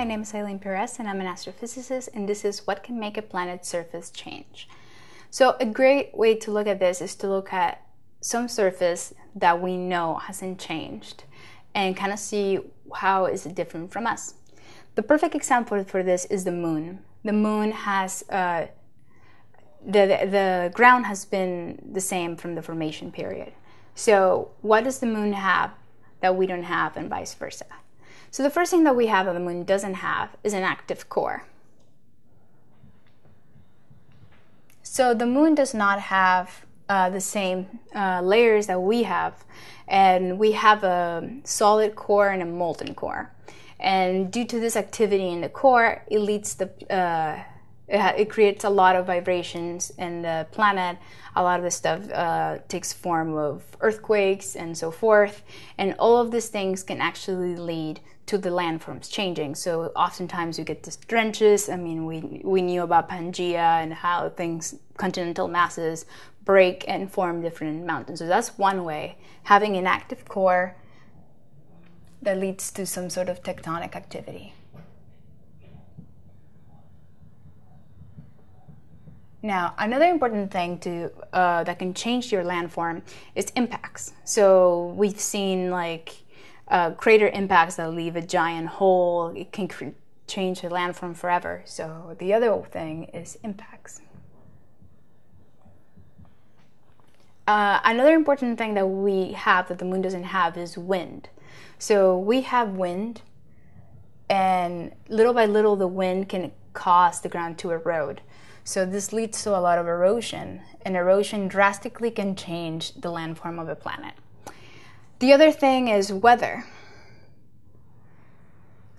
my name is Eylene Pirez and I'm an astrophysicist, and this is what can make a planet's surface change. So a great way to look at this is to look at some surface that we know hasn't changed and kind of see how is it different from us. The perfect example for this is the moon. The moon has the ground has been the same from the formation period. So what does the moon have that we don't have, and vice versa? So the first thing that we have that the moon doesn't have is an active core. So the moon does not have the same layers that we have, and we have a solid core and a molten core. And due to this activity in the core, it leads the it creates a lot of vibrations in the planet. A lot of this stuff takes form of earthquakes and so forth. And all of these things can actually lead to the landforms changing. So oftentimes we get these trenches. I mean, we knew about Pangaea and how things, continental masses, break and form different mountains. So that's one way, having an active core that leads to some sort of tectonic activity. Now, another important thing to, that can change your landform is impacts. So we've seen like crater impacts that leave a giant hole. It can change the landform forever. So the other thing is impacts. Another important thing that we have that the moon doesn't have is wind. So we have wind, and little by little the wind can cause the ground to erode. So this leads to a lot of erosion, and erosion drastically can change the landform of a planet. The other thing is weather.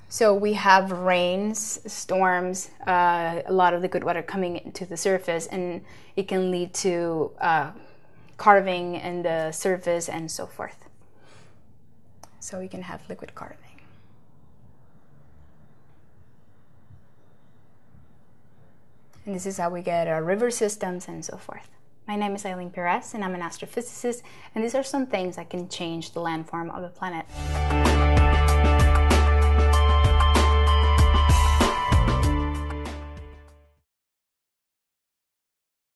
So we have rains, storms, a lot of the good weather coming into the surface, and it can lead to carving in the surface and so forth. So we can have liquid carving. And this is how we get our river systems and so forth. My name is Eylene Pirez, and I'm an astrophysicist, and these are some things that can change the landform of a planet.